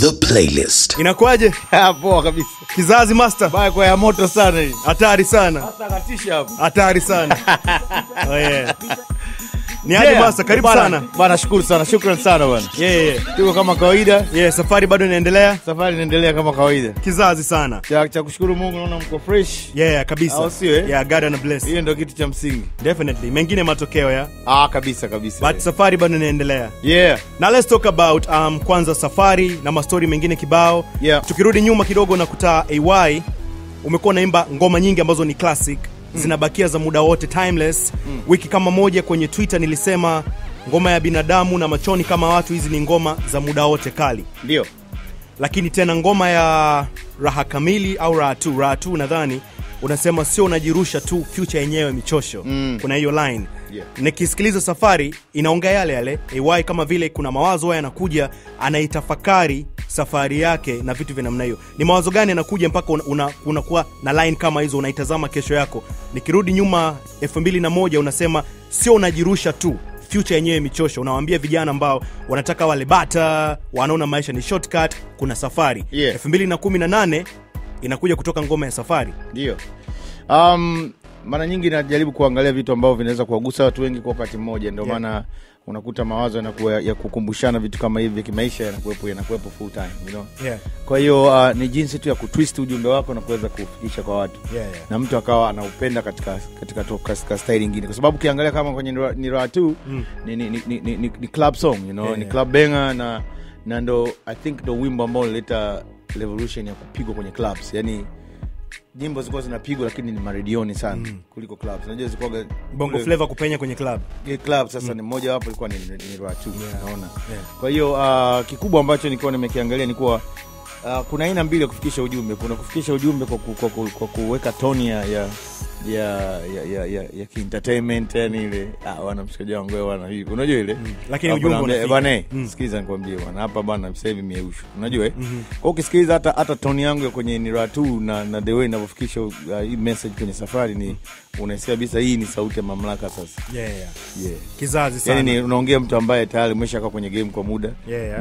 The Playlist. Inakuaje? Ah, poa kabisa. Kizazi master. Baya kwa ya moto sana hii. Hatari sana. Hata katisha hapo. Hatari sana. Oh yeah. Ni aje master, karibu sana. Bana shukuru sana. Shukrani sana bwana. Yeah. Tuko kama kawaida. Yeah, safari bado inaendelea. Safari inaendelea kama kawaida. Kizazi sana. Cha kushukuru Mungu naona mko fresh. Yeah, kabisa. Au sio eh? Yeah, God and bless. Hiyo ndio kitu cha msingi. Definitely. Mengine matokeo ya. Ah, kabisa. But yeah, safari bado inaendelea. Yeah. Now let's talk about kwanza safari na mastori mengine kibao. Yeah. Tukirudi nyuma kidogo na kuta AY umekuwa naimba ngoma nyingi ambazo ni classic. Zinabakia za muda wote, timeless. Wiki kama moja kwenye Twitter nilisema ngoma ya binadamu na machoni kama watu, hizi ni ngoma za muda wote kali. Ndio. Lakini tena ngoma ya raha kamili au raha tu nadhani unasema sio unajirusha tu, future yenyewe michosho. Kuna hiyo line. Yeah. Nikisikiliza safari inaongea yale. AY kama vile kuna mawazo yanakuja, anaitafakari safari yake na vitu vya namna hiyo. Ni mawazo gani yanakuja mpaka unakuwa na line kama hizo, unaitazama kesho yako? Nikirudi nyuma 2001 unasema sio unajirusha tu, future yenyewe michosho. Unawaambia vijana ambao wanataka wale bata, wanaona maisha ni shortcut, kuna safari. Yeah. 2018 inakuja kutoka ngoma ya safari. Ndio. Mara nyingi najaribu kuangalia vitu ambavyo vinaweza kuwagusa watu wengi kwa wakati mmoja, ndio maana yeah, unakuta mawazo yanakuwa ya kukumbushana vitu kama hivi kimaisha yanakuepo full time, you know. Yeah. Kwa hiyo ni jinsi tu ya kutwist ujumbe wako na kuweza kufikisha kwa watu. Yeah. Na mtu akawa anaupenda katika style nyingine, kwa sababu ukiangalia kama kwenye ni raha tu, ni club song, you know, yeah, ni club banger na ndo I think the wimbo ambao leta revolution ya kupigwa kwenye clubs. Yani nyimbo ziko zinapigwa lakini ni maredioni sana kuliko clubs. Unajua ziko bongo flavor kupenya kwenye club. Ile club sasa ni mmoja wapo ilikuwa ni rachu, unaona. Yeah. Kwa hiyo kikubwa ambacho nilikuwa nimekiangalia ni kuwa kuna aina mbili ya kufikisha ujumbe. Kuna kufikisha ujumbe kwa kuweka tone ya entertainment, yani ile wanamshikaji wangu wewe wana hivi, unajua ile. Lakini ujumbe unafika bwana, sikiliza nikwambie bwana, hapa bwana sasa hivi mieusho, unajua. Kwa ukisikiliza hata tone yangu ya kwenye ni raha tu na the way ninavyofikisha hii message kwenye safari, ni unahisi kabisa hii ni sauti ya mamlaka sasa. Yeah. Kizazi sana. Yani unaongea mtu ambaye tayari umeshakaa kwenye game kwa muda,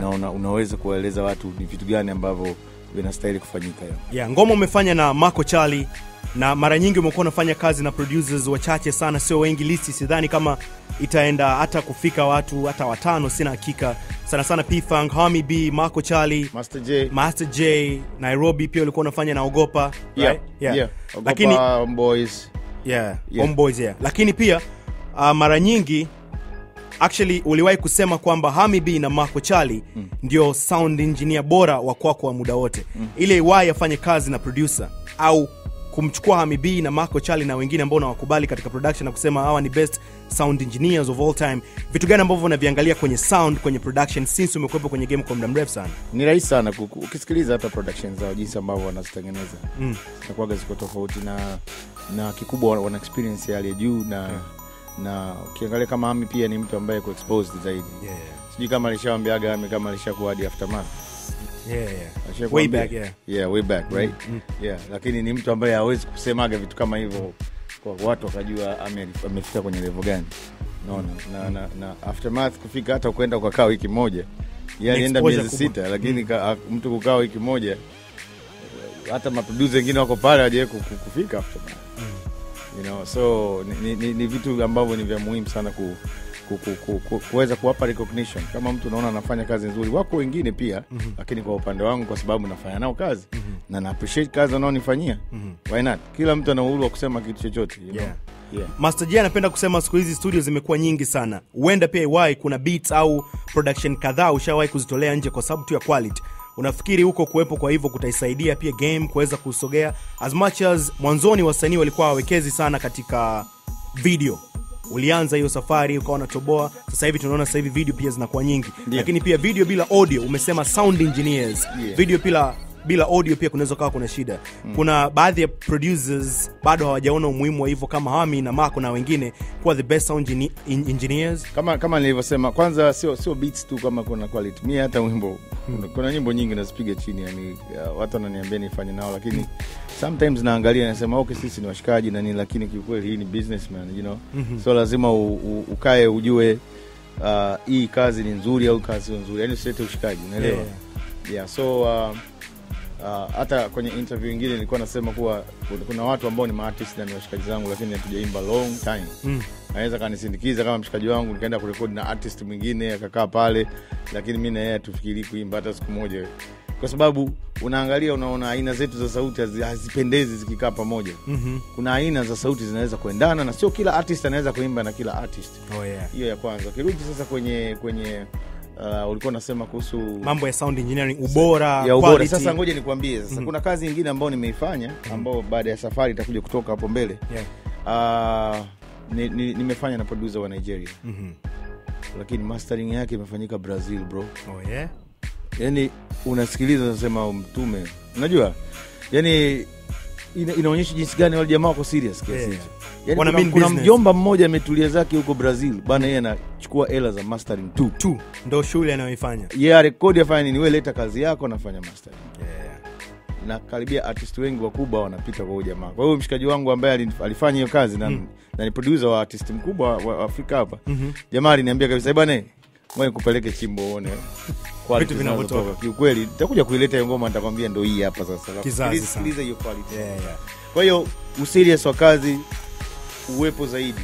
na unaweza kueleza watu ni vitu gani ambavyo vinastahili kufanyika hiyo. Yeah, ngoma umefanya na Marco Charlie, na mara nyingi umekuwa unafanya kazi na producers wachache sana, sio wengi. Listi sidhani kama itaenda hata kufika watu hata watano, sina hakika. Sana P-Funk, Hamibii, Marco Charlie, Master J, Nairobi pia ulikuwa unafanya na Ogopa, right? Yeah. Ogopa, lakini Homeboys. Yeah. Homeboys, yeah. Lakini pia mara nyingi actually uliwahi kusema kwamba Hamibii na Marco Charlie ndio sound engineer bora wa kwako kwa muda wote. Ile AY afanye kazi na producer au kumchukua Hamibii na Marco Charlie na wengine ambao unawakubali katika production na kusema hawa ni best sound engineers of all time, vitu gani ambavyo unaviangalia kwenye sound, kwenye production, since umekuwepo kwenye game kwa muda mrefu sana? Ni rahisi sana ukisikiliza hata productions zao jinsi ambavyo wanazitengeneza. Zinakuwa ziko tofauti na kikubwa wana experience ya juu na ukiangalia kama Hamibii pia ni mtu ambaye exposed zaidi. Yeah. Sijui kama alishaambiaga Hamibii kama alishakuwa hadi aftermath. Yeah. Way back, right? Yeah, lakini ni mtu ambaye hawezi kusemaga vitu kama hivyo kwa watu wakajua amefika kwenye level gani. Unaona? Na aftermath kufika hata kwenda kwa kaa wiki moja. Yeye alienda miezi 6, lakini mtu kukaa wiki moja, hata maproducer wengine wako pale hajaje kufika aftermath. You know, so ni vitu ambavyo ni vya muhimu sana kuweza kuwapa recognition. Kama mtu unaona anafanya kazi nzuri, wako wengine pia, lakini kwa upande wangu kwa sababu nafanya nao kazi na na appreciate kazi anaonifanyia, why not? Kila mtu ana uhuru wa kusema kitu chochote, you know. Yeah. Master J anapenda kusema siku hizi studio zimekuwa nyingi sana. Uenda pia AY kuna beats au production kadhaa ushawahi kuzitolea nje kwa sababu tu ya quality. Unafikiri huko kuwepo kwa hivyo kutaisaidia pia game kuweza kusogea, as much as mwanzoni wasanii walikuwa wawekezi sana katika video? Ulianza hiyo safari ukawa unatoboa, sasa hivi tunaona sasa hivi video pia zinakuwa nyingi. Yeah. Lakini pia video bila audio, umesema sound engineers. Yeah. Video bila audio pia kunaweza kuwa kuna shida. Kuna baadhi ya producers bado hawajaona umuhimu wa hivyo kama Hamibii na Marco na wengine kuwa the best sound engineers. Kama nilivyosema, kwanza sio beats tu, kama kuna quality. Mimi hata wimbo kuna nyimbo nyingi nazipiga chini, yani watu wananiambia nifanye nao, lakini sometimes naangalia nasema okay, sisi ni washikaji na nini, lakini kiukweli hii ni businessman, you know. So lazima ukae ujue hii kazi ni nzuri au kazi sio nzuri, yani usilete ushikaji, unaelewa. Yeah, so hata kwenye interview nyingine nilikuwa nasema kuwa kuna watu ambao ni maartist na washikaji zangu lakini hatujaimba long time. Anaweza kanisindikiza kama mshikaji wangu nikaenda kurekodi na artist mwingine akakaa pale, lakini mimi na yeye tufikiri kuimba hata siku moja. Kwa sababu unaangalia unaona aina zetu za sauti hazipendezi zikikaa pamoja. Kuna aina za sauti zinaweza kuendana na sio kila artist anaweza kuimba na kila artist. Oh yeah. Hiyo ya kwanza. Kirudi sasa kwenye ulikuwa unasema kuhusu mambo ya sound engineering, ubora, ya ubora quality. Sasa ngoja nikwambie sasa kuna kazi nyingine ambayo nimeifanya ambayo baada ya safari itakuja kutoka hapo mbele. Yeah. Nimefanya na producer wa Nigeria. Lakini mastering yake imefanyika Brazil, bro. Oh yeah. Yani unasikiliza unasema mtume. Unajua? Yani inaonyesha jinsi gani wale jamaa wako serious kiasi hicho. Yeah. Yani kuna mjomba mmoja ametulia zake huko Brazil, bana yeye anachukua hela za mastering 2 ndio shule anayoifanya. Yeah, record afanya nini? Wewe leta kazi yako nafanya mastering. Yeah. Na karibia artist wengi wakubwa wanapita kwa huyo jamaa. Kwa hiyo mshikaji wangu ambaye alifanya hiyo kazi na ni producer wa artist mkubwa wa Afrika hapa. Jamaa aliniambia kabisa, bwana wewe kupeleke chimbo uone kwa vitu vinavyotoka. Kiukweli nitakuja kuileta hiyo ngoma, nitakwambia ndio hii hapa sasa. Please sikiliza hiyo quality. Yeah, yeah. Kwa hiyo userious wa kazi uwepo zaidi.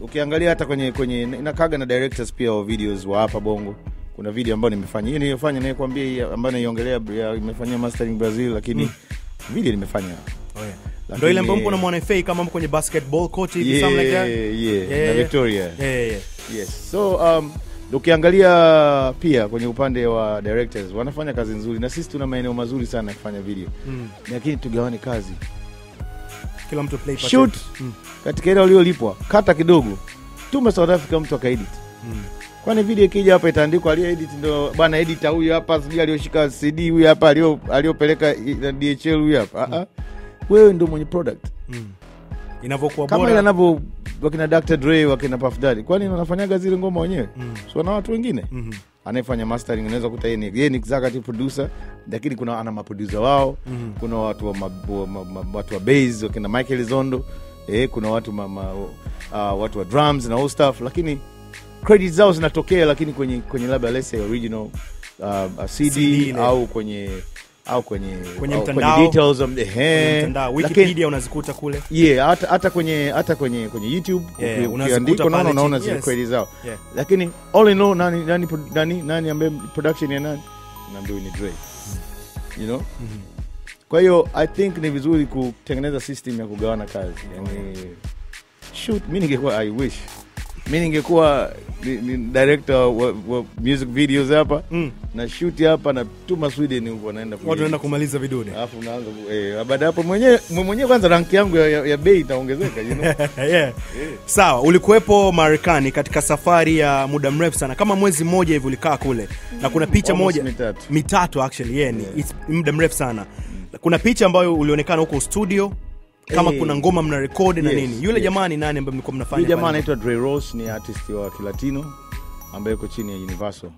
Ukiangalia hata kwenye inakaga na directors pia wa videos wa hapa Bongo. Kuna video ambayo nimefanya. Hiyo niliyofanya naye kuambia hii ambayo naiongelea nimefanyia mastering Brazil, lakini video nimefanya. Oh yeah. Ndio ile ambayo MWANA FA kama kwenye basketball court hivi something like that. Yeah. Na Victoria. Yeah. Yes. So ukiangalia pia kwenye upande wa directors wanafanya kazi nzuri na sisi tuna maeneo mazuri sana kufanya video. Lakini tugawane kazi. Kila mtu play part. Shoot. Katika ile uliolipwa, kata kidogo. Tume South Africa mtu akaedit. Kwani video ikija hapa itaandikwa aliyeedit ndo bwana edita huyu hapa, sijui aliyoshika CD huyu hapa, aliyopeleka DHL huyu hapa. Wewe ndio mwenye product. Inavyokuwa bora. Kama inavyo wakina Dr. Dre, wakina Puff Daddy. Kwani wanafanyaga zile ngoma wenyewe? So na watu wengine. Anayefanya mastering unaweza kuta yeye ni executive producer, lakini kuna ana maproducer wao, kuna watu wa bass, wakina Michael Zondo, kuna watu watu wa drums na all stuff, lakini credits zao zinatokea lakini kwenye labda let's say original CD au kwenye details of the mtandao Wikipedia unazikuta kule. Yeah, hata kwenye YouTube ukiandika unaona zile queries zao. Lakini all in all nani ambaye production ya nani? Naambiwa ni Dre. You know? Kwa hiyo I think ni vizuri kutengeneza system ya kugawana kazi. Yani shoot, mimi ningekuwa I wish. Mimi ningekuwa ni director wa music videos hapa na shoot hapa na tuma Sweden huko naenda kwa watu naenda kumaliza vidone. Alafu unaanza baada hapo mwenyewe kwanza rank yangu ya bei itaongezeka, you know. Sawa, ulikuwepo Marekani katika safari ya muda mrefu sana. Kama mwezi mmoja hivi ulikaa kule. Na kuna picha moja mitatu actually it's muda mrefu sana. Kuna picha ambayo ulionekana huko studio kama kuna ngoma mna record na nini. Yule jamaa ni nani ambaye mlikuwa mnafanya? Yule jamaa anaitwa Dre Rose, ni artist wa Kilatino ambaye yuko chini ya Universal.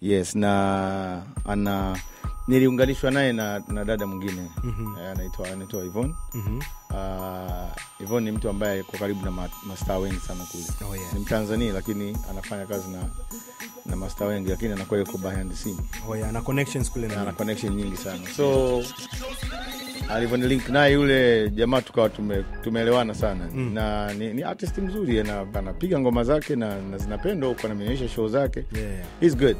Yes, na niliunganishwa naye na dada mwingine anaitwa Yvonne. Yvonne ni mtu ambaye yuko karibu na mastaa wengi sana kule. Ni Mtanzania lakini anafanya kazi na mastaa wengi lakini anakuwa yuko behind the scene. Ana connections kule na ana connection nyingi sana. So alivoni link na yule jamaa tukawa tumeelewana sana. Na ni artist mzuri anapiga ngoma zake na zinapendwa huko na amenyesha show zake. He's good.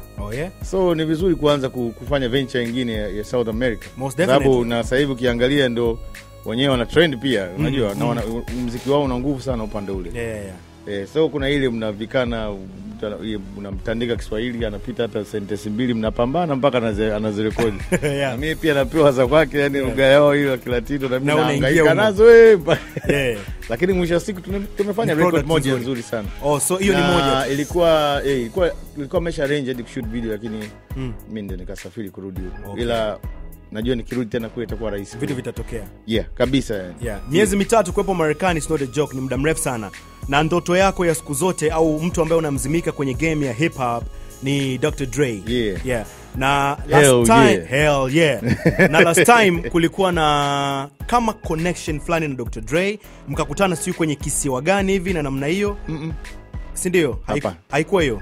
So ni vizuri kuanza kufanya venture nyingine ya South America. Sababu na sasa hivi ukiangalia ndo wenyewe wana trend pia. Unajua na muziki wao una nguvu sana upande ule. So kuna ile mnavikana unamtandika Kiswahili anapita hata sentensi mbili mnapambana mpaka anazirekodi. Na mimi pia napewa za kwake yani lugha yao hiyo ya Kilatino na mimi naangaika nazo wewe. Lakini mwisho siku tumefanya record moja nzuri sana. Oh, so hiyo ni moja. Ilikuwa mesha arranged kushoot video lakini mimi ndio nikasafiri kurudi huko. Ila najua nikirudi tena kule itakuwa rahisi. Vitu vitatokea. Yeah, kabisa yani. Miezi mitatu kuepo Marekani it's not a joke, ni muda mrefu sana. Na ndoto yako ya siku zote au mtu ambaye unamzimika kwenye game ya hip hop ni Dr. Dre. Na last time kulikuwa na kama connection fulani na Dr. Dre, mkakutana siku kwenye kisiwa gani hivi na namna hiyo? Si ndio? Haikuwa hiyo.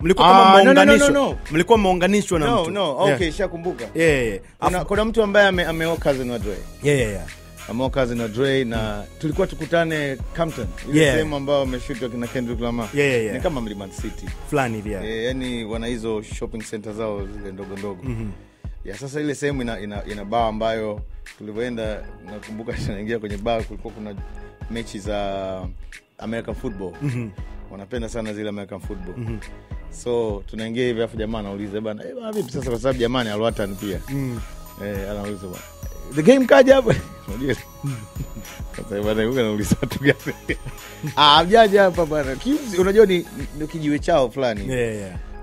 Mlikuwa kama muunganisho. Mlikuwa muunganisho na mtu. Okay, shakumbuka. Kuna mtu ambaye ameoka na Dre. Ameoka na Dre na tulikuwa tukutane Compton. Ile same ambayo ameshutwa na Kendrick Lamar. Ni kama Mlimani City fulani hivi. Yaani wana hizo shopping center zao zile ndogo ndogo. Sasa ile same ina bar ambayo tulipoenda nakumbuka tunaingia kwenye bar kulikuwa kuna mechi za American football. Wanapenda sana zile American football. So tunaingia hivi afu jamaa anauliza bana vipi sasa kwa sababu jamani alwatani pia. Anauliza bana the game kaja hapo. Unajua sasa bana yuko anauliza tu gani. Mjaja hapa bana. Unajua ni kijiwe chao fulani.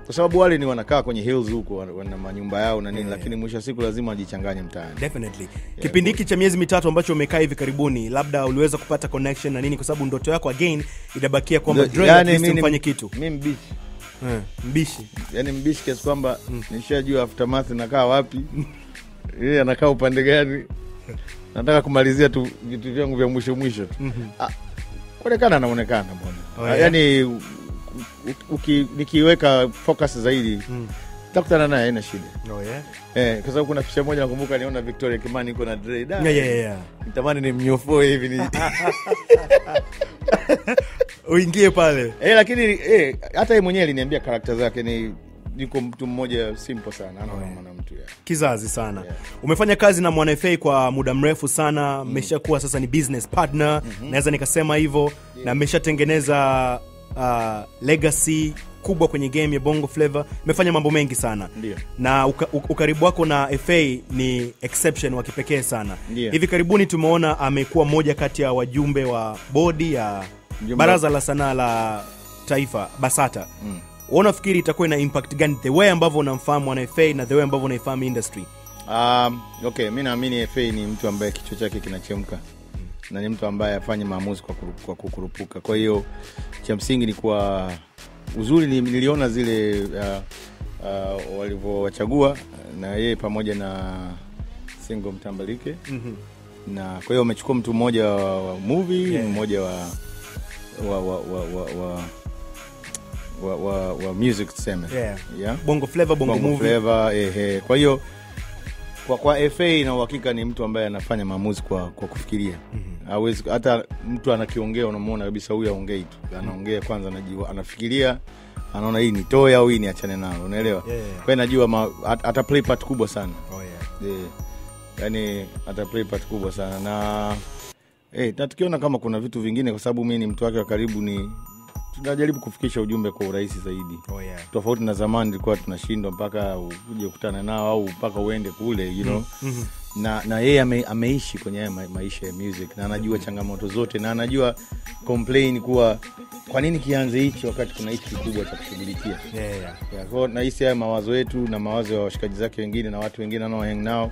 Kwa sababu wale ni wanakaa kwenye hills huko wana manyumba yao na nini lakini mwisho siku lazima ajichanganye mtaani. Definitely. Kipindi hiki cha miezi mitatu ambacho umekaa hivi karibuni labda uliweza kupata connection na nini kwa sababu ndoto yako again inabakia kwamba Dre atifanye kitu. Mimi mbishi. Mbishi. Yaani mbishi kiasi kwamba nishajua aftermath nakaa wapi. Yeye anakaa upande gani? Nataka kumalizia tu vitu vyangu vya mwisho. Kuonekana anaonekana bwana. Yaani nikiweka focus zaidi takutana naye haina shida. Kwa sababu kuna picha moja nakumbuka niona Victoria Kimani iko na Dre. Nitamani nimnyofoe hivi ni uingie pale. Lakini hata yeye mwenyewe aliniambia character zake niko mtu mmoja simple sana anaona mtu yeye. Kizazi sana. Umefanya kazi na MWANA FA kwa muda mrefu sana, mmeshakuwa sasa ni business partner, naweza nikasema hivyo na mmeshatengeneza legacy kubwa kwenye game ya Bongo Flavor. Umefanya mambo mengi sana. Na ukaribu wako na FA ni exception wa kipekee sana. Hivi karibuni tumeona amekuwa moja kati ya wajumbe wa bodi ya Baraza la Sanaa la Taifa, BASATA. Unafikiri itakuwa na impact gani the way ambavyo unamfahamu na FA na the way ambavyo unaifahamu industry? Okay, mimi naamini FA ni mtu ambaye kichwa chake kinachemka. Na ni mtu ambaye afanye maamuzi kwa kukurupuka. Kwa hiyo cha msingi ni kwa uzuri niliona zile walivyowachagua na yeye pamoja na Singo Mtambalike. Na kwa hiyo amechukua mtu mmoja wa movie, mmoja wa music tuseme. Bongo Flavor, Bongo movie. Flavor, Kwa hiyo kwa FA na uhakika ni mtu ambaye anafanya maamuzi kwa kufikiria. Hawezi hata mtu anakiongea unamuona kabisa huyu aongee tu. Anaongea kwanza anajua anafikiria anaona hii nitoe au hii niachane nayo unaelewa. Kwa hiyo najua ata play part kubwa sana. Yaani ata play part kubwa sana na tukiona kama kuna vitu vingine kwa sababu mimi ni mtu wake wa karibu ni tunajaribu kufikisha ujumbe kwa urahisi zaidi. Tofauti na zamani ilikuwa tunashindwa mpaka uje kukutana nao au mpaka uende kule, you know. Na yeye ameishi kwenye maisha ya music na anajua changamoto zote na anajua complain kuwa kwa nini kianze hicho wakati kuna hiki kikubwa cha kushughulikia. Kwa na hisi haya mawazo yetu na mawazo ya washikaji zake wengine na watu wengine nao hang nao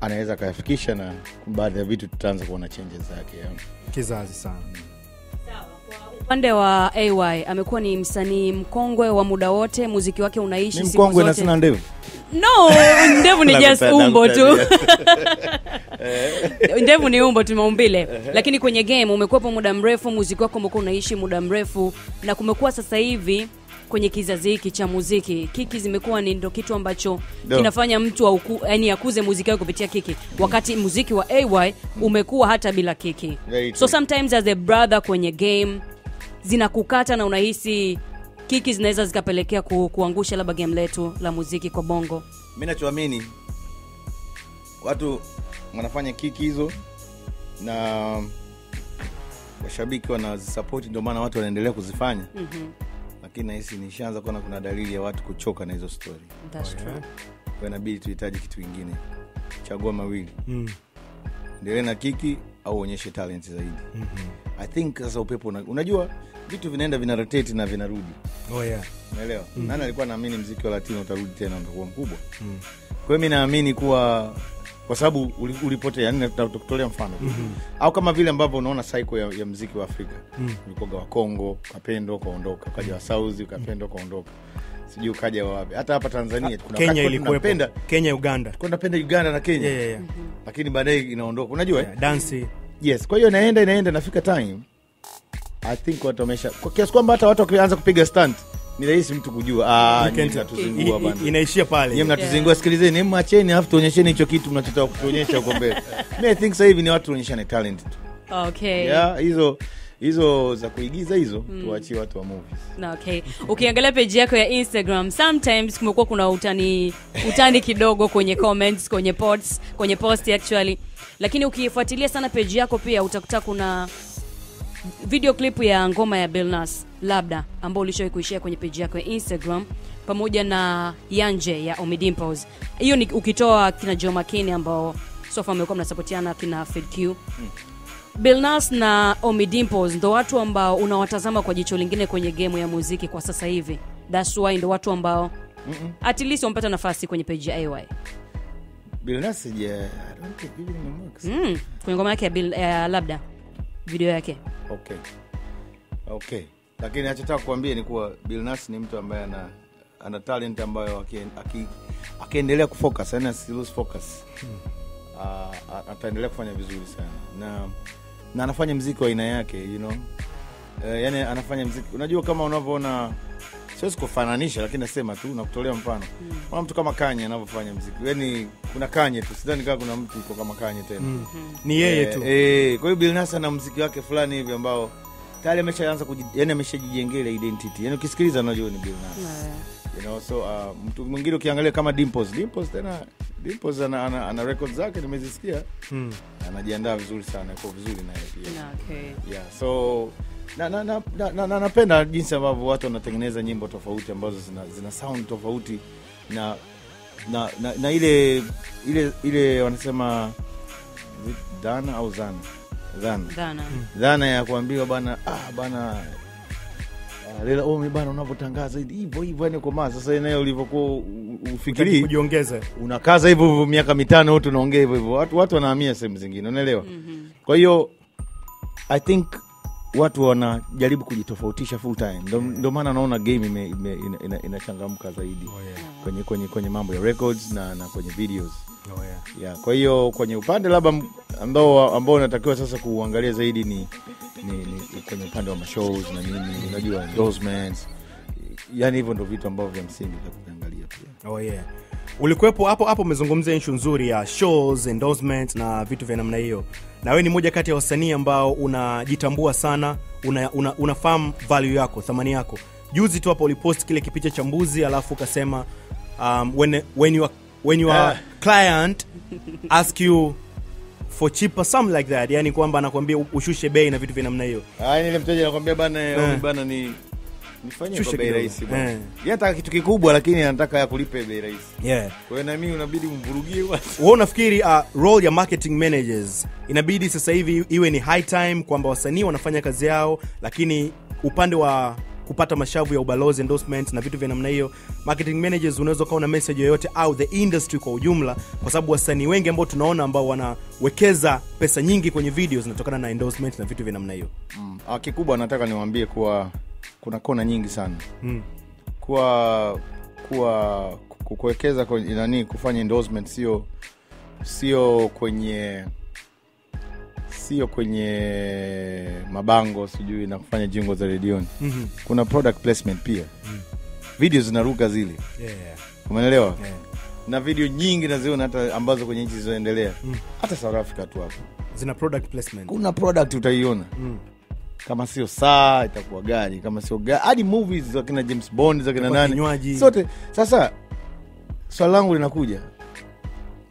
anaweza kayafikisha na baadhi ya vitu tutaanza kuona changes zake. Kizazi sana. Pande wa AY amekuwa ni msanii mkongwe wa muda wote, muziki wake unaishi siku zote. Ni mkongwe na sina ndevu. Ndevu ni just umbo tu. Ndevu ni umbo tu maumbile. Lakini kwenye game umekuwa kwa muda mrefu, muziki wako umekuwa unaishi muda mrefu na kumekuwa sasa hivi kwenye kizazi hiki cha muziki. Kiki zimekuwa ni ndo kitu ambacho kinafanya mtu yaani akuze muziki wake kupitia kiki. Wakati muziki wa AY umekuwa hata bila kiki. So sometimes as a brother kwenye game zinakukata na unahisi kiki zinaweza zikapelekea kuangusha labda game letu la muziki kwa Bongo. Mimi nachoamini watu wanafanya kiki hizo na washabiki wanazisupport ndio maana watu wanaendelea kuzifanya. Lakini nahisi nishaanza kuona kuna dalili ya watu kuchoka na hizo story. That's true. Kwa nabidi tuhitaji kitu kingine. Chagua mawili. Endelea na kiki au uonyeshe talent zaidi. I think sasa upepo unajua vitu vinaenda vinarotate na vinarudi. Unaelewa? Nani alikuwa anaamini muziki wa Latino utarudi tena utakuwa mkubwa? Kwa hiyo mimi naamini kuwa kwa sababu ulipotea yani tutakutolea mfano. Au kama vile ambavyo unaona cycle ya muziki wa Afrika. Ulikoga wa Kongo, kapendo kaondoka, kaja wa South, kapendo kaondoka. Sijui kaja wapi. Hata hapa Tanzania kuna Kenya ilikuwa Kenya Uganda. Kuna napenda Uganda na Kenya. Lakini baadaye inaondoka. Unajua? Dance. Kwa hiyo inaenda nafika time I think watu wamesha kwa kiasi kwamba hata watu wakianza kupiga stunt Ni rahisi mtu kujua mnatuzingua bana. Inaishia pale. Yeye mnatuzingua, sikilizeni, mwacheni afu tuonyesheni hicho kitu mnachotaka kutuonyesha huko mbele. Mimi I think sasa hivi ni watu wanaonyeshana talent tu. Okay. Yeah, hizo za kuigiza hizo tuachie watu wa movies. Na okay. Ukiangalia page yako ya Instagram, sometimes kumekuwa kuna utani kidogo kwenye comments, kwenye post actually. Lakini ukifuatilia sana page yako pia utakuta kuna video clip ya ngoma ya Bill Nass labda ambao ulishowahi kuishare kwenye page yako ya Instagram pamoja na Yanje ya Omidimpos. Hiyo ni ukitoa kina Joma Kene ambao so far wamekuwa mnasupportiana kina FedQ. Bill Nass na Omidimpos ndo watu ambao unawatazama kwa jicho lingine kwenye game ya muziki kwa sasa hivi. That's why ndo watu ambao at least wamepata nafasi kwenye page ya AY. Bill Nass yeah, I don't think Bill Nass. Kwenye ngoma yake ya Bill labda video yake. Okay. Okay. Lakini nachotaka kuambia ni kuwa Bill Nass ni mtu ambaye ana talent ambayo akiendelea kufocus, yani lose focus. Ataendelea kufanya vizuri sana. Na anafanya muziki wa aina yake, you know. Yani anafanya muziki. Unajua kama unavyoona, siwezi kufananisha lakini nasema tu na kutolea mfano. Kuna mtu kama Kanye anavyofanya muziki. Yani kuna Kanye tu, sidhani kama kuna mtu yuko kama Kanye tena. Ni yeye tu. Kwa hiyo Bill Nass ana muziki wake fulani hivi ambao tayari ameshaanza yani ameshajijengea identity. Yani ukisikiliza unajua ni Bill Nass. You know, so mtu mwingine ukiangalia kama Dimples ana records zake nimezisikia. Anajiandaa vizuri sana, kwa vizuri na yeye. Yeah. Okay. Yeah, so na napenda jinsi ambavyo watu wanatengeneza nyimbo tofauti ambazo zina sound tofauti na ile wanasema dhana au dhana ya kuambiwa bana bana leo Omi bana unapotangaza hivyo hivyo yani kwa maana sasa nayo ulivyokuwa ufikiri kujiongeza unakaza hivyo miaka mitano wote unaongea hivyo hivyo watu wanahamia sehemu zingine unaelewa. Kwa hiyo I think watu wanajaribu kujitofautisha full time, ndio maana naona game inachangamka zaidi kwenye mambo ya records na kwenye videos. Kwa hiyo kwenye upande labda ambao natakiwa sasa kuangalia zaidi ni kwenye upande wa shows na nini, unajua endorsements, yani hivyo ndio vitu ambavyo vya msingi kuangalia pia. Ulikuwepo hapo umezungumzia issue nzuri ya shows, endorsements na vitu vya namna hiyo. Na wewe ni mmoja kati ya wasanii ambao unajitambua sana, unafahamu value yako, thamani yako. Juzi tu hapo ulipost kile kipicha cha mbuzi alafu ukasema when your client ask you for cheaper something like that, yani kwamba anakuambia ushushe bei na vitu vya namna hiyo. Ile mteja anakuambia bana nifanye kwa bei rahisi bwana. Yeye anataka kitu kikubwa lakini anataka ya kulipe bei rahisi. Kwa hiyo na mimi unabidi umvurugie watu. Wewe unafikiri role ya marketing managers inabidi sasa hivi iwe ni high time kwamba wasanii wanafanya kazi yao, lakini upande wa kupata mashavu ya ubalozi, endorsements na vitu vya namna hiyo, marketing managers unaweza kaona message yoyote au the industry kwa ujumla, kwa sababu wasanii wengi ambao tunaona ambao wanawekeza pesa nyingi kwenye videos zinatokana na endorsements na vitu vya namna hiyo. Kikubwa nataka niwaambie kwa kuna kona nyingi sana. Kwa kuwekeza kwenye nani, kufanya endorsement sio kwenye mabango sijui na kufanya jingo za redioni. Kuna product placement pia. Videos zinaruka zile. Umeelewa? Na video nyingi naziona hata ambazo kwenye nchi zinaendelea. Hata South Africa tu hapo. Zina product placement. Kuna product utaiona. Kama sio saa itakuwa gari, kama sio gari hadi movies za kina James Bond za kina nani sote. Sasa swali langu linakuja,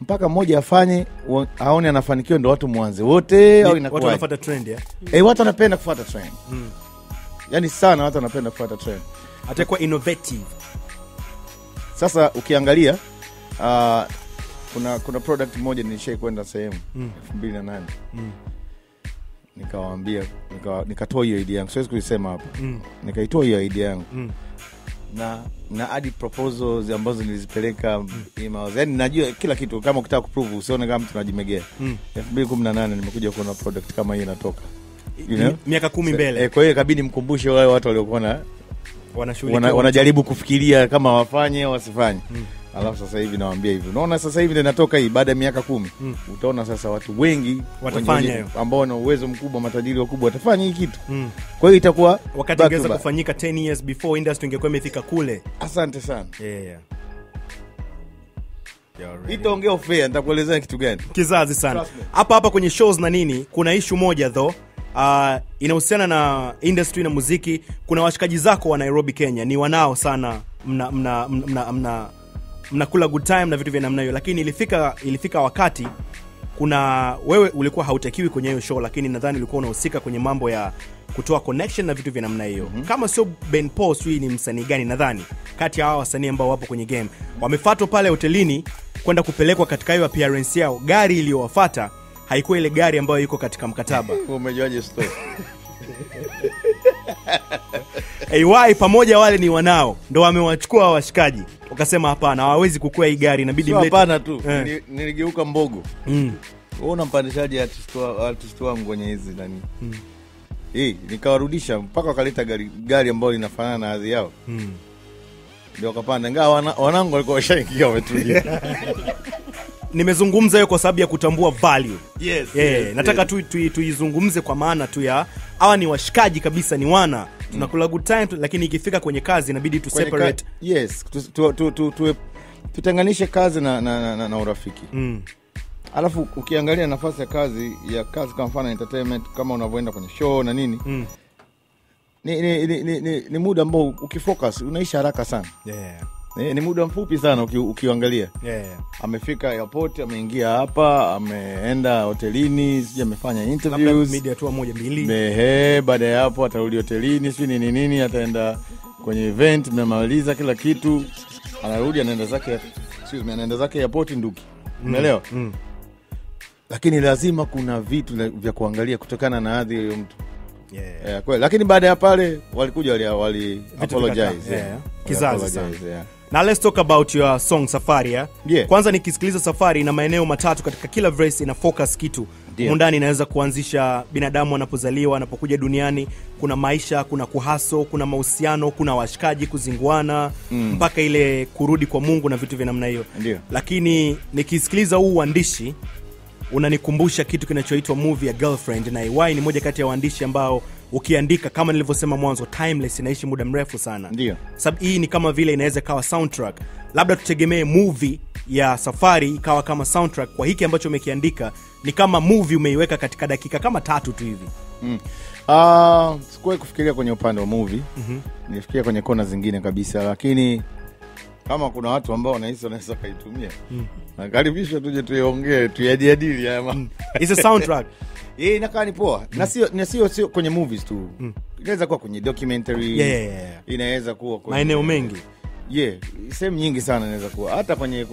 mpaka mmoja afanye aone anafanikiwa ndio watu muanze wote au inakuwa watu wanafuata trend? Watu wanapenda kufuata trend. Yani sana watu wanapenda kufuata trend, atakuwa innovative. Sasa ukiangalia kuna product moja nilishai kwenda sehemu 2008 nikawaambia nikatoa hiyo idea yangu, siwezi kusema hapo. Nikaitoa hiyo idea yangu na adi proposals ambazo nilizipeleka emails, yani najua kila kitu. Kama ukitaka kuprove usione kama tunajimegea. 2018 nimekuja kuona product kama hiyo inatoka, you know, miaka 10 mbele. Kwa hiyo ikabidi mkumbushe wale watu waliokuona wanajaribu kufikiria kama wafanye au wasifanye. Alafu sasa hivi nawaambia hivyo. Unaona sasa hivi inatoka hii baada ya miaka 10. Utaona sasa watu wengi watafanya hiyo. Ambao wana uwezo mkubwa, matajiri wakubwa watafanya hii kitu. Kwa hiyo itakuwa wakati ingeweza kufanyika 10 years before industry ingekuwa imefika kule. Asante sana. Yeah. Itaongea fair, nitakuelezea kitu gani. Kizazi sana. Hapa kwenye shows na nini, kuna issue moja though. Inahusiana na industry na muziki. Kuna washikaji zako wa Nairobi, Kenya, ni wanao sana mnakula good time na vitu vya namna hiyo, lakini ilifika wakati kuna wewe ulikuwa hautakiwi kwenye hiyo show, lakini nadhani ulikuwa unahusika kwenye mambo ya kutoa connection na vitu vya namna hiyo. Kama sio Ben Paul, sio ni msanii gani nadhani kati ya hao wasanii ambao wapo kwenye game wamefuatwa pale hotelini kwenda kupelekwa katika hiyo appearance yao, gari iliyowafuata haikuwa ile gari ambayo yuko katika mkataba. Umejuaje story? AY pamoja wale ni wanao ndio wamewachukua washikaji. Wakasema hapana, hawawezi kukua hii gari, inabidi mlete. Hapana tu. Niligeuka mbogo. Unaona mpandishaji artist wangu kwenye hizi nani. Nikawarudisha mpaka wakaleta gari ambayo linafanana na hadhi yao. Ndio wakapanda. Ingawa wanangu walikuwa washaingia wametulia. Nimezungumza hiyo kwa sababu ya kutambua value. Yes. Nataka tuizungumze kwa maana tu ya hawa ni washikaji kabisa, ni wana. Tunakula good time lakini ikifika kwenye kazi inabidi tu separate. Yes, tutenganishe kazi na urafiki. Alafu ukiangalia nafasi ya kazi kama mfano entertainment, kama unavyoenda kwenye show na nini. Ni muda ambao ukifocus unaisha haraka sana. Ni muda mfupi sana ukiangalia. Amefika airport, ameingia hapa, ameenda hotelini, sije amefanya interviews. Media tu moja mbili. Baada ya hapo atarudi hotelini, sio nini, ataenda kwenye event, amemaliza kila kitu. Anarudi anaenda zake airport Nduki. Umeelewa? Lakini lazima kuna vitu vya kuangalia kutokana na hadhi ya mtu. Kweli, lakini baada ya pale walikuja wali apologize. Kizazi sana. Now let's talk about your song Safari. Kwanza nikisikiliza Safari na maeneo matatu katika kila verse ina focus kitu. Mundani inaweza kuanzisha binadamu anapozaliwa, anapokuja duniani, kuna maisha, kuna kuhaso, kuna mahusiano, kuna washikaji kuzinguana, mpaka ile kurudi kwa Mungu na vitu vya namna hiyo. Lakini nikisikiliza huu uandishi unanikumbusha kitu kinachoitwa movie ya Girlfriend, na AY ni moja kati ya waandishi ambao ukiandika kama nilivyosema mwanzo timeless, inaishi muda mrefu sana. Sababu hii ni kama vile inaweza kawa soundtrack. Labda tutegemee movie ya Safari ikawa kama soundtrack kwa hiki ambacho umekiandika, ni kama movie umeiweka katika dakika kama 3 tu hivi. Sikuwa kufikiria kwenye upande wa movie. Nifikiria kwenye kona zingine kabisa, lakini kama kuna watu ambao wanahisi wanaweza kaitumia, nakaribisha tuje tuiongee, tuyajadili haya mambo. It's a soundtrack. Inakaa ni poa. Na sio kwenye movies tu. Inaweza kuwa kwenye documentary. Inaweza kuwa kwenye maeneo mengi. Sehemu nyingi sana inaweza kuwa. Hata kwenye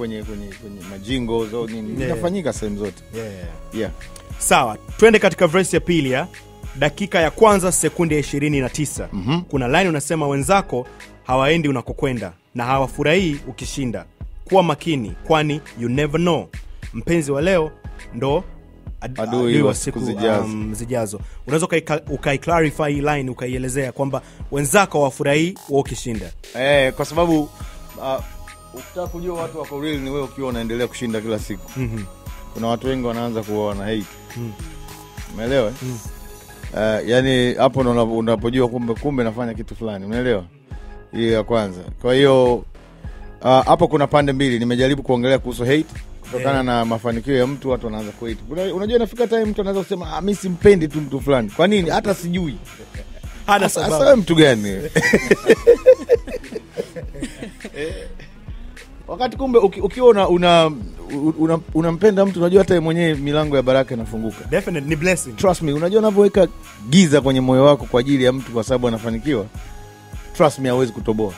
majingo au nini. Inafanyika sehemu zote. Sawa, twende katika verse ya pili ya dakika ya kwanza sekunde 29. Kuna line unasema wenzako hawaendi unakokwenda na hawafurahi ukishinda. Kuwa makini kwani you never know. Mpenzi wa leo ndo adui wa siku zijazo. Unaweza ukai-clarify line, ukaielezea kwamba wenzako wafurahi wao kishinda. Kwa sababu ukitaka kujua watu wako real ni wewe ukiwa unaendelea kushinda kila siku. Kuna watu wengi wanaanza kuona hate. Umeelewa? Yaani hapo unapojua kumbe nafanya kitu fulani, umeelewa? Hiyo ya kwanza. Kwa hiyo hapo kuna pande mbili. Nimejaribu kuongelea kuhusu hate. Kutokana na mafanikio ya mtu watu wanaanza kuhate. Unajua inafika time mtu anaweza kusema mimi simpendi tu mtu fulani. Kwa nini? Hata sijui. Hana sababu. Sasa mtu gani? Wakati kumbe ukiwa unampenda mtu, unajua hata mwenyewe milango ya baraka inafunguka. Definitely ni blessing. Trust me, unajua unapoweka giza kwenye moyo wako kwa ajili ya mtu kwa sababu anafanikiwa, trust me hawezi kutoboa.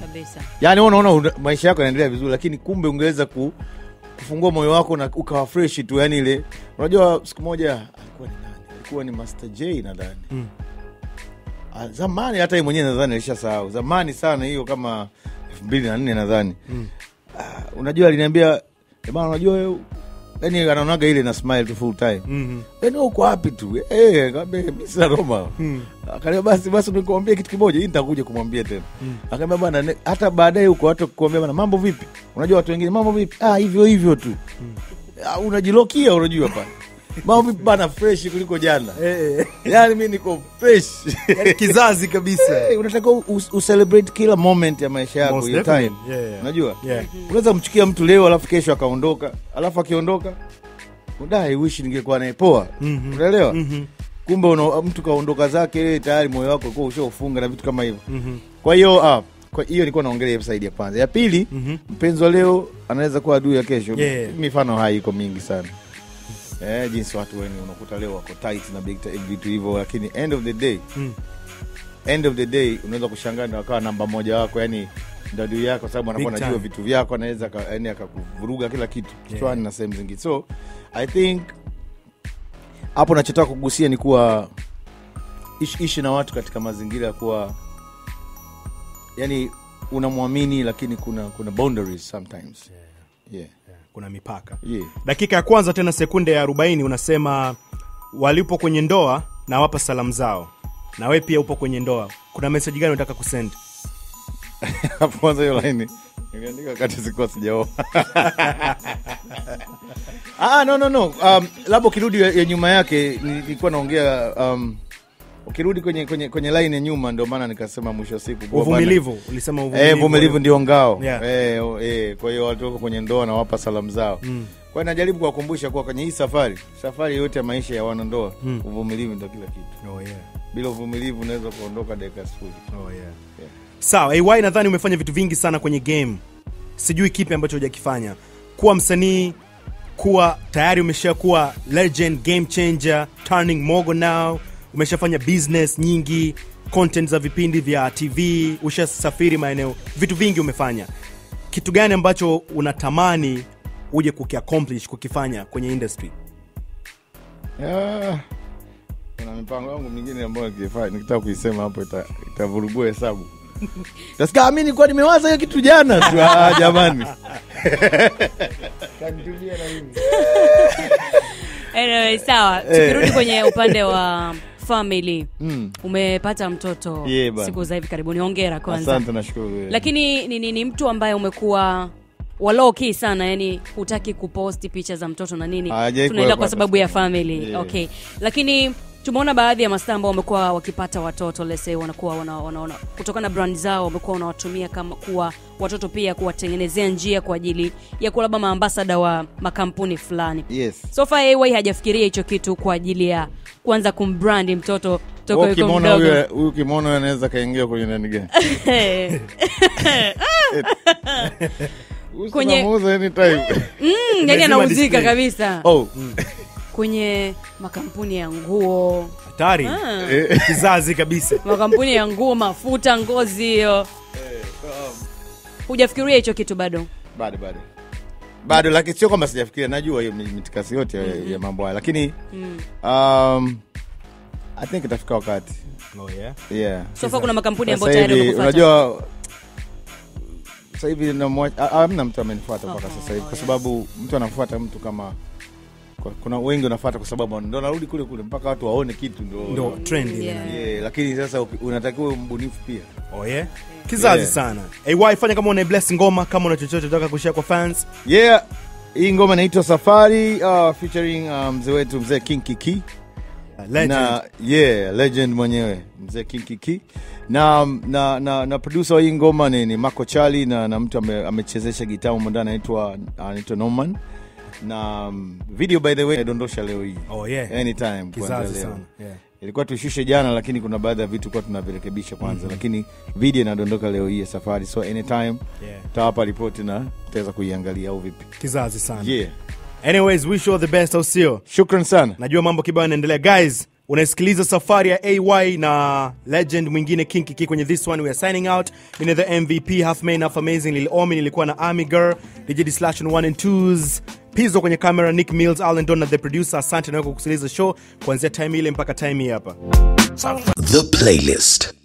Kabisa. Yaani unaona maisha yako yanaendelea vizuri, lakini kumbe ungeweza kufungua moyo wako na ukawa fresh tu, yani ile. Unajua siku moja alikuwa ni nani? Alikuwa ni Master J nadhani. Zamani hata yeye mwenyewe nadhani alishasahau. Zamani sana hiyo kama 2004 nadhani. Unajua aliniambia, "Bwana unajua yani anaonaga ile na smile full time. Yani uko happy tu. Kabe Mr. Roma. Akaambia basi nikwambie kitu kimoja, hii nitakuja kumwambia tena. Akaambia bwana hata baadaye uko watu kukuambia bwana mambo vipi? Unajua watu wengine mambo vipi? Hivyo hivyo tu. Unajilokia unajua bwana. Mambo vipi bwana fresh kuliko jana. Yani mimi niko fresh. Yani kizazi kabisa. Unataka u-celebrate kila moment ya maisha yako your time. Unajua? Unaweza kumchukia mtu leo alafu kesho akaondoka. Alafu akiondoka, udai wish ningekuwa naye poa. Unaelewa? Kumbe mtu kaondoka zake ile tayari moyo wako uko ushofunga na vitu kama hivyo. Kwa hiyo kwa hiyo nilikuwa naongelea episode ya kwanza. Ya pili, mpenzi wa leo anaweza kuwa adui ya kesho. Mifano hai iko mingi sana. Jinsi watu wengi unakuta leo wako tight na big time vitu hivyo, lakini end of the day unaweza kushangaa na akawa namba moja wako, yani ndadui yako, sababu anakuwa anajua vitu vyako, anaweza yani akakuvuruga kila kitu kichwani na sehemu zingine. So I think hapo nachotaka kugusia ni kuwa ishi na watu katika mazingira ya kuwa yani unamwamini, lakini kuna boundaries sometimes. Kuna mipaka. Dakika ya kwanza tena sekunde ya 40 unasema walipo kwenye ndoa na wapa salamu zao. Na wewe pia upo kwenye ndoa. Kuna message gani unataka kusend? Hapo kwanza hiyo line. Nimeandika wakati sikuwa sijaoa. No. Labo kirudi ya nyuma yake nilikuwa naongea ukirudi kwenye line ya nyuma, ndio maana nikasema mwisho siku uvumilivu. Ulisema uvumilivu. Uvumilivu ndio ngao. Kwa hiyo watu wako kwenye ndoa na wapa salamu zao. Kwa hiyo najaribu kuwakumbusha kwa kwenye hii safari yote ya maisha ya wana ndoa, uvumilivu ndio kila kitu. Bila uvumilivu unaweza kuondoka dakika 0. Sawa, AY nadhani umefanya vitu vingi sana kwenye game. Sijui kipi ambacho hujakifanya. Kuwa msanii, kuwa tayari umeshakuwa legend, game changer, turning mogul now. Umeshafanya business nyingi, content za vipindi vya TV, ushasafiri maeneo, vitu vingi umefanya. Kitu gani ambacho unatamani uje kukiaccomplish, kukifanya kwenye industry? Kuna mipango yangu mingine ambayo nikifanya, nikitaka kuisema hapo itavurugua hesabu. Nasikia mimi nilikuwa nimewaza hiyo kitu jana. Jamani. Kandulia na mimi. Anyway, sawa. Tukirudi kwenye upande wa family. Umepata mtoto siku za hivi karibuni. Hongera kwanza. Asante, nashukuru. Lakini ni mtu ambaye umekuwa waloki sana, yani hutaki kuposti picha za mtoto na nini. Tunaenda kwa sababu ya family. Okay. Lakini tumeona baadhi ya mastaa ambao wamekuwa wakipata watoto, let's say wanakuwa wanaona kutoka na brand zao, wamekuwa wanawatumia kama kuwa watoto pia kuwatengenezea njia kwa ajili ya kuwa labda ambassador wa makampuni fulani. So far AY hajafikiria hicho kitu kwa ajili ya kuanza kumbrand mtoto kutoka yuko mdogo. Huyu kimono anaweza kaingia kwenye nani gani? Kwenye mauzo anytime. Yani anauzika kabisa. Kwenye makampuni ya nguo. Hatari. Kizazi kabisa. Makampuni ya nguo, mafuta, ngozi hiyo. Hujafikiria hicho kitu bado? Bado, lakini sio kama sijafikiria, najua hiyo mitikasi yote ya mambo haya, lakini I think itafika wakati. So far kuna makampuni ambayo tayari kufuata. Unajua sasa hivi hamna mtu amenifuata mpaka sasa hivi, kwa sababu mtu anafuata mtu kama kuna wengi wanafuata kwa sababu ndio narudi kule mpaka watu waone kitu ndio trend ile. Lakini sasa unatakiwa mbunifu pia. Kizazi sana. AY, fanya kama una bless ngoma, kama una chochote unataka kushare kwa fans. Hii ngoma inaitwa Safari, featuring mzee wetu mzee King Kiki. Legend. Na legend mwenyewe mzee King Kiki. Na producer hii ngoma ni Marco Charlie na mtu amechezesha gitaa mmoja anaitwa Norman. Na video by the way nadondosha leo hii. Anytime kwanza leo. Ilikuwa tushushe jana, lakini kuna baadhi ya vitu kwa tunavirekebisha kwanza, lakini video inadondoka leo hii ya Safari. So anytime tutawapa report na tutaweza kuiangalia au vipi. Kizazi sana. Anyways, wish you all the best au sio? Shukran sana. Najua mambo kibao yanaendelea, guys. Unasikiliza Safari ya AY na legend mwingine King Kiki kwenye this one. We are signing out. Mimi the MVP, half man half amazing, Lil Omi, nilikuwa na Army Girl, DJ/1 and 2s. Pizo kwenye kamera, Nick Mills, Allen Donner the producer. Asante na wako kusikiliza show kuanzia time ile mpaka time hii hapa. The Playlist.